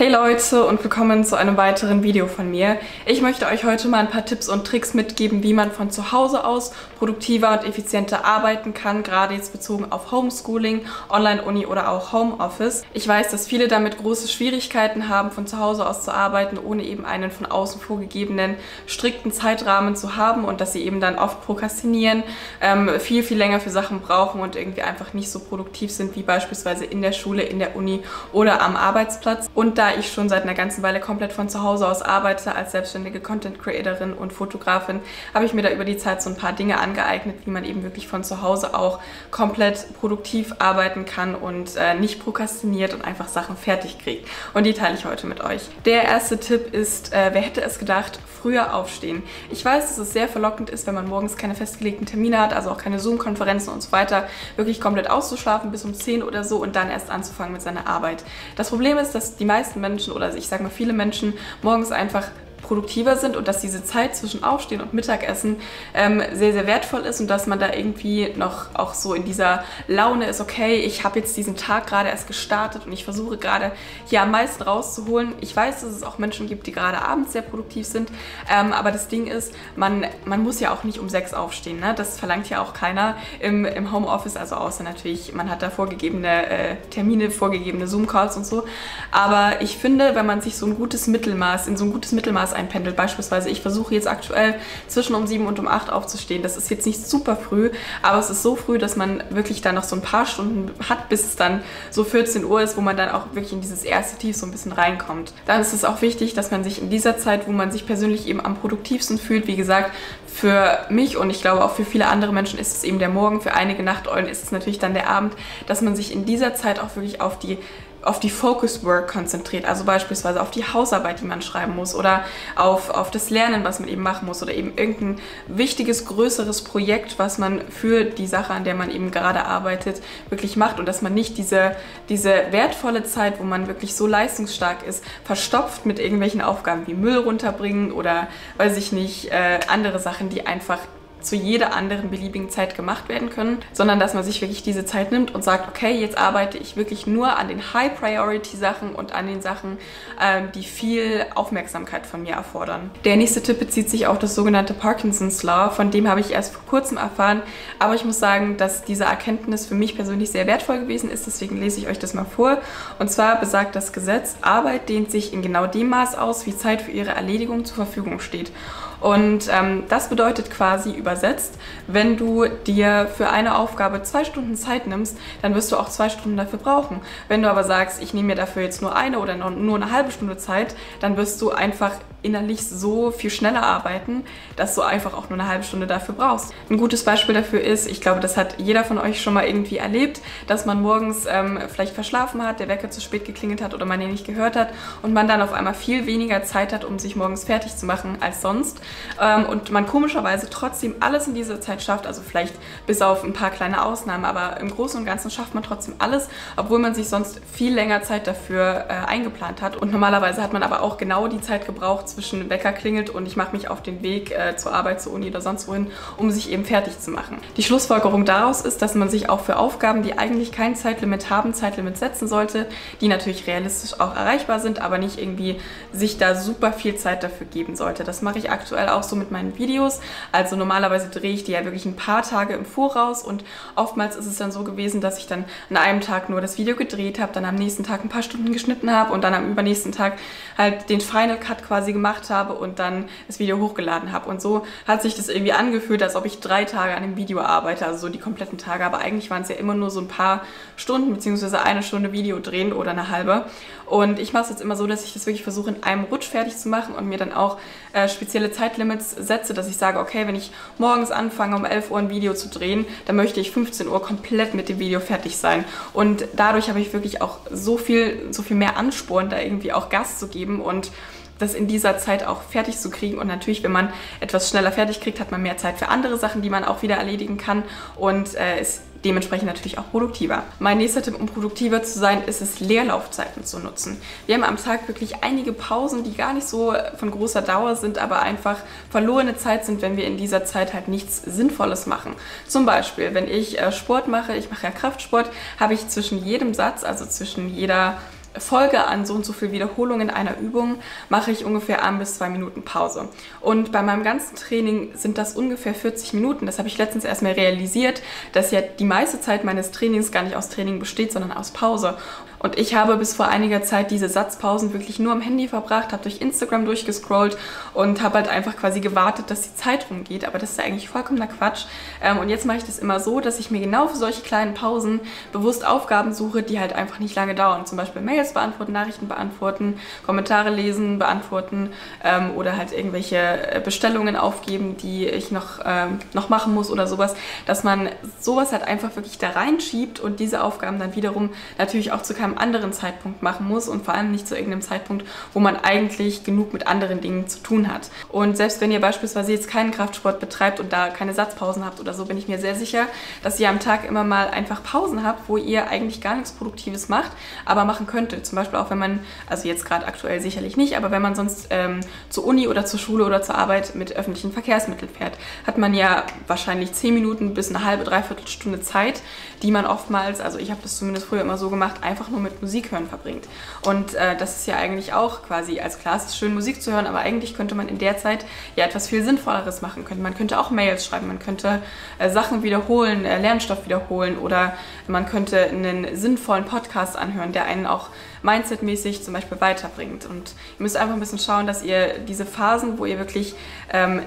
Hey Leute und willkommen zu einem weiteren Video von mir. Ich möchte euch heute mal ein paar Tipps und Tricks mitgeben, wie man von zu Hause aus produktiver und effizienter arbeiten kann, gerade jetzt bezogen auf Homeschooling, Online-Uni oder auch Homeoffice. Ich weiß, dass viele damit große Schwierigkeiten haben, von zu Hause aus zu arbeiten, ohne eben einen von außen vorgegebenen, strikten Zeitrahmen zu haben und dass sie eben dann oft prokrastinieren, viel, viel länger für Sachen brauchen und irgendwie einfach nicht so produktiv sind, wie beispielsweise in der Schule, in der Uni oder am Arbeitsplatz. Und da ich schon seit einer ganzen Weile komplett von zu Hause aus arbeite als selbstständige Content-Creatorin und Fotografin, habe ich mir da über die Zeit so ein paar Dinge angeeignet, wie man eben wirklich von zu Hause auch komplett produktiv arbeiten kann und nicht prokrastiniert und einfach Sachen fertig kriegt. Und die teile ich heute mit euch. Der erste Tipp ist, wer hätte es gedacht, früher aufstehen. Ich weiß, dass es sehr verlockend ist, wenn man morgens keine festgelegten Termine hat, also auch keine Zoom-Konferenzen und so weiter, wirklich komplett auszuschlafen bis um 10 oder so und dann erst anzufangen mit seiner Arbeit. Das Problem ist, dass die meisten Menschen oder ich sage mal viele Menschen morgens einfach produktiver sind und dass diese Zeit zwischen Aufstehen und Mittagessen sehr, sehr wertvoll ist und dass man da irgendwie noch auch so in dieser Laune ist, okay, ich habe jetzt diesen Tag gerade erst gestartet und ich versuche gerade hier am meisten rauszuholen. Ich weiß, dass es auch Menschen gibt, die gerade abends sehr produktiv sind, aber das Ding ist, man muss ja auch nicht um 6 aufstehen, ne? Das verlangt ja auch keiner im Homeoffice, also außer natürlich, man hat da vorgegebene Termine, vorgegebene Zoom-Calls und so, aber ich finde, wenn man sich so ein gutes Mittelmaß, einpendelt. Beispielsweise, ich versuche jetzt aktuell zwischen um 7 und um 8 aufzustehen. Das ist jetzt nicht super früh, aber es ist so früh, dass man wirklich dann noch so ein paar Stunden hat, bis es dann so 14 Uhr ist, wo man dann auch wirklich in dieses erste Tief so ein bisschen reinkommt. Dann ist es auch wichtig, dass man sich in dieser Zeit, wo man sich persönlich eben am produktivsten fühlt, wie gesagt, für mich und ich glaube auch für viele andere Menschen ist es eben der Morgen, für einige Nachteulen ist es natürlich dann der Abend, dass man sich in dieser Zeit auch wirklich auf die Focus Work konzentriert, also beispielsweise auf die Hausarbeit, die man schreiben muss oder auf das Lernen, was man eben machen muss oder eben irgendein wichtiges, größeres Projekt, was man für die Sache, an der man eben gerade arbeitet, wirklich macht und dass man nicht diese wertvolle Zeit, wo man wirklich so leistungsstark ist, verstopft mit irgendwelchen Aufgaben wie Müll runterbringen oder, weiß ich nicht, andere Sachen, die einfach zu jeder anderen beliebigen Zeit gemacht werden können, sondern dass man sich wirklich diese Zeit nimmt und sagt, okay, jetzt arbeite ich wirklich nur an den High-Priority-Sachen und an den Sachen, die viel Aufmerksamkeit von mir erfordern. Der nächste Tipp bezieht sich auf das sogenannte Parkinson's Law, von dem habe ich erst vor kurzem erfahren, aber ich muss sagen, dass diese Erkenntnis für mich persönlich sehr wertvoll gewesen ist, deswegen lese ich euch das mal vor. Und zwar besagt das Gesetz, Arbeit dehnt sich in genau dem Maß aus, wie Zeit für ihre Erledigung zur Verfügung steht. Und das bedeutet quasi übersetzt, wenn du dir für eine Aufgabe 2 Stunden Zeit nimmst, dann wirst du auch 2 Stunden dafür brauchen. Wenn du aber sagst, ich nehme mir dafür jetzt nur eine oder nur eine halbe Stunde Zeit, dann wirst du einfach innerlich so viel schneller arbeiten, dass du einfach auch nur eine halbe Stunde dafür brauchst. Ein gutes Beispiel dafür ist, ich glaube, das hat jeder von euch schon mal irgendwie erlebt, dass man morgens vielleicht verschlafen hat, der Wecker zu spät geklingelt hat oder man ihn nicht gehört hat und man dann auf einmal viel weniger Zeit hat, um sich morgens fertig zu machen als sonst. Und man komischerweise trotzdem alles in dieser Zeit schafft, also vielleicht bis auf ein paar kleine Ausnahmen, aber im Großen und Ganzen schafft man trotzdem alles, obwohl man sich sonst viel länger Zeit dafür eingeplant hat. Und normalerweise hat man aber auch genau die Zeit gebraucht zwischen Wecker klingelt und ich mache mich auf den Weg zur Arbeit, zur Uni oder sonst wohin, um sich eben fertig zu machen. Die Schlussfolgerung daraus ist, dass man sich auch für Aufgaben, die eigentlich kein Zeitlimit haben, Zeitlimit setzen sollte, die natürlich realistisch auch erreichbar sind, aber nicht irgendwie sich da super viel Zeit dafür geben sollte. Das mache ich aktuell auch so mit meinen Videos. Also normalerweise drehe ich die ja wirklich ein paar Tage im Voraus und oftmals ist es dann so gewesen, dass ich dann an einem Tag nur das Video gedreht habe, dann am nächsten Tag ein paar Stunden geschnitten habe und dann am übernächsten Tag halt den Final Cut quasi gemacht habe und dann das Video hochgeladen habe. Und so hat sich das irgendwie angefühlt, als ob ich 3 Tage an dem Video arbeite, also so die kompletten Tage, aber eigentlich waren es ja immer nur so ein paar Stunden, beziehungsweise eine Stunde Video drehen oder eine halbe. Und ich mache es jetzt immer so, dass ich das wirklich versuche, in einem Rutsch fertig zu machen und mir dann auch spezielle Zeitlimits setze, dass ich sage, okay, wenn ich morgens anfange, um 11 Uhr ein Video zu drehen, dann möchte ich 15 Uhr komplett mit dem Video fertig sein. Und dadurch habe ich wirklich auch so viel mehr Ansporn, da irgendwie auch Gas zu geben und das in dieser Zeit auch fertig zu kriegen. Und natürlich, wenn man etwas schneller fertig kriegt, hat man mehr Zeit für andere Sachen, die man auch wieder erledigen kann und ist dementsprechend natürlich auch produktiver. Mein nächster Tipp, um produktiver zu sein, ist es, Leerlaufzeiten zu nutzen. Wir haben am Tag wirklich einige Pausen, die gar nicht so von großer Dauer sind, aber einfach verlorene Zeit sind, wenn wir in dieser Zeit halt nichts Sinnvolles machen. Zum Beispiel, wenn ich Sport mache, ich mache ja Kraftsport, habe ich zwischen jedem Satz, also zwischen jeder Folge an so und so viel Wiederholungen einer Übung mache ich ungefähr 1 bis 2 Minuten Pause. Und bei meinem ganzen Training sind das ungefähr 40 Minuten. Das habe ich letztens erstmal realisiert, dass ja die meiste Zeit meines Trainings gar nicht aus Training besteht, sondern aus Pause. Und ich habe bis vor einiger Zeit diese Satzpausen wirklich nur am Handy verbracht, habe durch Instagram durchgescrollt und habe halt einfach quasi gewartet, dass die Zeit rumgeht. Aber das ist ja eigentlich vollkommener Quatsch. Und jetzt mache ich das immer so, dass ich mir genau für solche kleinen Pausen bewusst Aufgaben suche, die halt einfach nicht lange dauern. Zum Beispiel Mails beantworten, Nachrichten beantworten, Kommentare lesen, beantworten oder halt irgendwelche Bestellungen aufgeben, die ich noch machen muss oder sowas. Dass man sowas halt einfach wirklich da reinschiebt und diese Aufgaben dann wiederum natürlich auch zu einem anderen Zeitpunkt machen muss und vor allem nicht zu irgendeinem Zeitpunkt, wo man eigentlich genug mit anderen Dingen zu tun hat. Und selbst wenn ihr beispielsweise jetzt keinen Kraftsport betreibt und da keine Satzpausen habt oder so, bin ich mir sehr sicher, dass ihr am Tag immer mal einfach Pausen habt, wo ihr eigentlich gar nichts Produktives macht, aber machen könntet. Zum Beispiel auch wenn man, also jetzt gerade aktuell sicherlich nicht, aber wenn man sonst zur Uni oder zur Schule oder zur Arbeit mit öffentlichen Verkehrsmitteln fährt, hat man ja wahrscheinlich 10 Minuten bis eine halbe, dreiviertel Stunde Zeit, die man oftmals, also ich habe das zumindest früher immer so gemacht, einfach nur mit Musik hören verbringt. Und das ist ja eigentlich auch quasi, als klar, es ist schön Musik zu hören, aber eigentlich könnte man in der Zeit ja etwas viel Sinnvolleres machen können. Man könnte auch Mails schreiben, man könnte Sachen wiederholen, Lernstoff wiederholen oder man könnte einen sinnvollen Podcast anhören, der einen auch mindsetmäßig zum Beispiel weiterbringt. Und ihr müsst einfach ein bisschen schauen, dass ihr diese Phasen, wo ihr wirklich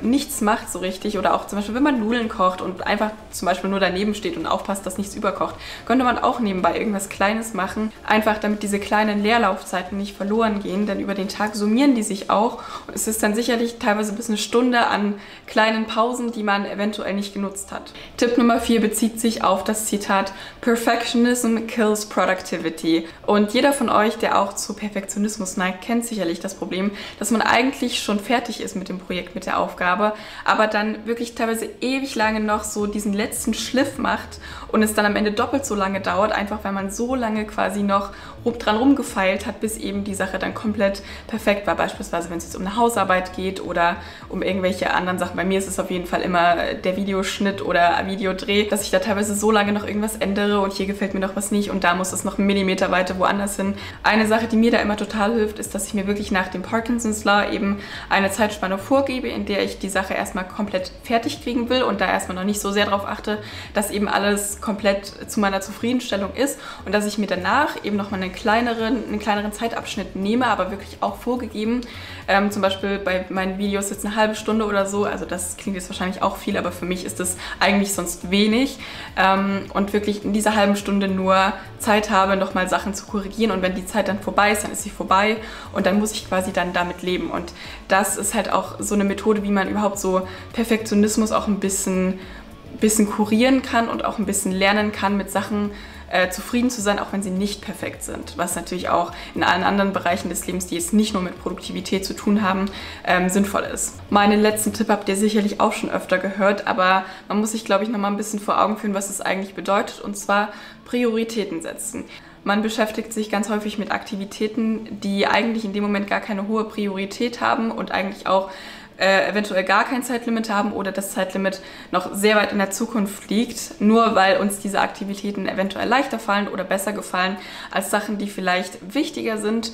nichts macht so richtig oder auch zum Beispiel, wenn man Nudeln kocht und einfach zum Beispiel nur daneben steht und aufpasst, dass nichts überkocht, könnte man auch nebenbei irgendwas Kleines machen, einfach damit diese kleinen Leerlaufzeiten nicht verloren gehen, denn über den Tag summieren die sich auch und es ist dann sicherlich teilweise bis eine Stunde an kleinen Pausen, die man eventuell nicht genutzt hat. Tipp Nummer 4 bezieht sich auf das Zitat Perfectionism kills productivity und jeder von euch, der auch zu Perfektionismus neigt, kennt sicherlich das Problem, dass man eigentlich schon fertig ist mit dem Projekt, mit der Aufgabe, aber dann wirklich teilweise ewig lange noch so diesen letzten Schliff macht und es dann am Ende doppelt so lange dauert, einfach weil man so lange quasi noch dran rumgefeilt hat, bis eben die Sache dann komplett perfekt war. Beispielsweise, wenn es jetzt um eine Hausarbeit geht oder um irgendwelche anderen Sachen. Bei mir ist es auf jeden Fall immer der Videoschnitt oder Videodreh, dass ich da teilweise so lange noch irgendwas ändere und hier gefällt mir noch was nicht und da muss es noch einen Millimeter weiter woanders hin. Eine Sache, die mir da immer total hilft, ist, dass ich mir wirklich nach dem Parkinson's Law eben eine Zeitspanne vorgebe, in der ich die Sache erstmal komplett fertig kriegen will und da erstmal noch nicht so sehr darauf achte, dass eben alles komplett zu meiner Zufriedenstellung ist und dass ich mir danach eben nochmal einen kleineren Zeitabschnitt nehme, aber wirklich auch vorgegeben. Zum Beispiel bei meinen Videos jetzt eine halbe Stunde oder so, also das klingt jetzt wahrscheinlich auch viel, aber für mich ist das eigentlich sonst wenig und wirklich in dieser halben Stunde nur Zeit habe, nochmal Sachen zu korrigieren und wenn die Zeit dann vorbei ist, dann ist sie vorbei und dann muss ich quasi dann damit leben. Und das ist halt auch so eine Methode, wie man überhaupt so Perfektionismus auch ein bisschen kurieren kann und auch ein bisschen lernen kann, mit Sachen zufrieden zu sein, auch wenn sie nicht perfekt sind. Was natürlich auch in allen anderen Bereichen des Lebens, die jetzt nicht nur mit Produktivität zu tun haben, sinnvoll ist. Meinen letzten Tipp habt ihr sicherlich auch schon öfter gehört, aber man muss sich, glaube ich, nochmal ein bisschen vor Augen führen, was es eigentlich bedeutet, und zwar Prioritäten setzen. Man beschäftigt sich ganz häufig mit Aktivitäten, die eigentlich in dem Moment gar keine hohe Priorität haben und eigentlich auch eventuell gar kein Zeitlimit haben oder das Zeitlimit noch sehr weit in der Zukunft liegt, nur weil uns diese Aktivitäten eventuell leichter fallen oder besser gefallen als Sachen, die vielleicht wichtiger sind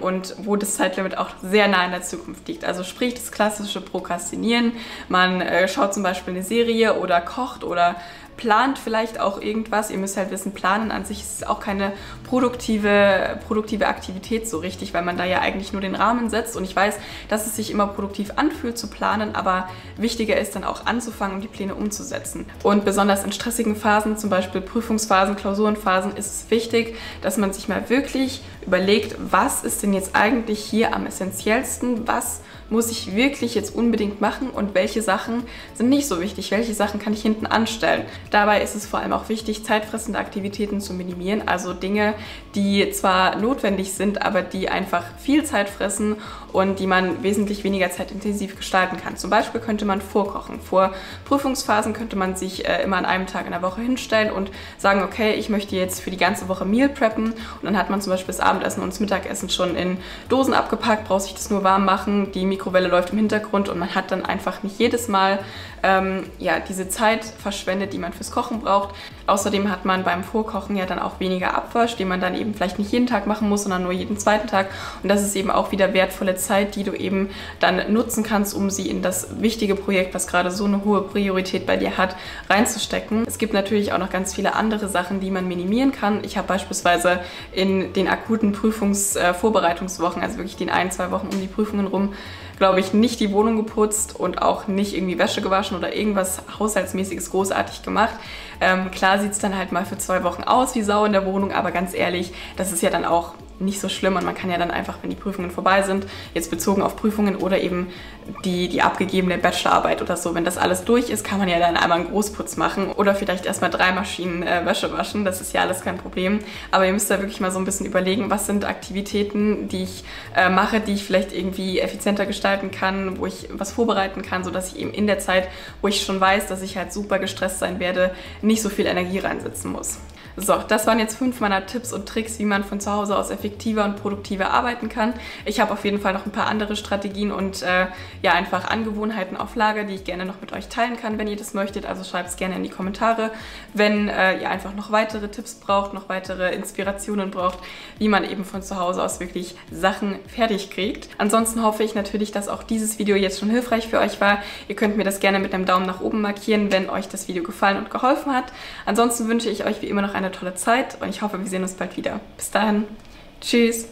und wo das Zeitlimit auch sehr nah in der Zukunft liegt. Also sprich das klassische Prokrastinieren, man schaut zum Beispiel eine Serie oder kocht oder plant vielleicht auch irgendwas. Ihr müsst halt wissen, planen an sich ist auch keine produktive Aktivität so richtig, weil man da ja eigentlich nur den Rahmen setzt. Und ich weiß, dass es sich immer produktiv anfühlt zu planen, aber wichtiger ist dann auch anzufangen und die Pläne umzusetzen. Und besonders in stressigen Phasen, zum Beispiel Prüfungsphasen, Klausurenphasen, ist es wichtig, dass man sich mal wirklich überlegt, was ist denn jetzt eigentlich hier am essentiellsten, was muss ich wirklich jetzt unbedingt machen und welche Sachen sind nicht so wichtig, welche Sachen kann ich hinten anstellen. Dabei ist es vor allem auch wichtig, zeitfressende Aktivitäten zu minimieren, also Dinge, die zwar notwendig sind, aber die einfach viel Zeit fressen und die man wesentlich weniger zeitintensiv gestalten kann. Zum Beispiel könnte man vorkochen. Vor Prüfungsphasen könnte man sich immer an einem Tag in der Woche hinstellen und sagen, okay, ich möchte jetzt für die ganze Woche Meal preppen, und dann hat man zum Beispiel das Abendessen und das Mittagessen schon in Dosen abgepackt, braucht sich das nur warm machen, die Mikrowelle läuft im Hintergrund und man hat dann einfach nicht jedes Mal diese Zeit verschwendet, die man fürs Kochen braucht. Außerdem hat man beim Vorkochen ja dann auch weniger Abwasch, den man dann eben vielleicht nicht jeden Tag machen muss, sondern nur jeden zweiten Tag. Und das ist eben auch wieder wertvolle Zeit, die du eben dann nutzen kannst, um sie in das wichtige Projekt, was gerade so eine hohe Priorität bei dir hat, reinzustecken. Es gibt natürlich auch noch ganz viele andere Sachen, die man minimieren kann. Ich habe beispielsweise in den akuten Prüfungsvorbereitungswochen, also wirklich den 1, 2 Wochen um die Prüfungen rum, glaube ich, nicht die Wohnung geputzt und auch nicht irgendwie Wäsche gewaschen oder irgendwas Haushaltsmäßiges großartig gemacht. Klar sieht es dann halt mal für 2 Wochen aus wie Sau in der Wohnung, aber ganz ehrlich, das ist ja dann auch nicht so schlimm und man kann ja dann einfach, wenn die Prüfungen vorbei sind, jetzt bezogen auf Prüfungen oder eben die abgegebene Bachelorarbeit oder so, wenn das alles durch ist, kann man ja dann einmal einen Großputz machen oder vielleicht erstmal 3 Maschinen Wäsche waschen, das ist ja alles kein Problem. Aber ihr müsst da wirklich mal so ein bisschen überlegen, was sind Aktivitäten, die ich mache, die ich vielleicht irgendwie effizienter gestalten kann, wo ich was vorbereiten kann, sodass ich eben in der Zeit, wo ich schon weiß, dass ich halt super gestresst sein werde, nicht so viel Energie reinsetzen muss. So, das waren jetzt 5 meiner Tipps und Tricks, wie man von zu Hause aus effektiver und produktiver arbeiten kann. Ich habe auf jeden Fall noch ein paar andere Strategien und ja, einfach Angewohnheiten auf Lager, die ich gerne noch mit euch teilen kann, wenn ihr das möchtet. Also schreibt es gerne in die Kommentare, wenn ihr einfach noch weitere Tipps braucht, noch weitere Inspirationen braucht, wie man eben von zu Hause aus wirklich Sachen fertig kriegt. Ansonsten hoffe ich natürlich, dass auch dieses Video jetzt schon hilfreich für euch war. Ihr könnt mir das gerne mit einem Daumen nach oben markieren, wenn euch das Video gefallen und geholfen hat. Ansonsten wünsche ich euch wie immer noch eine tolle Zeit und ich hoffe, wir sehen uns bald wieder. Bis dahin, tschüss!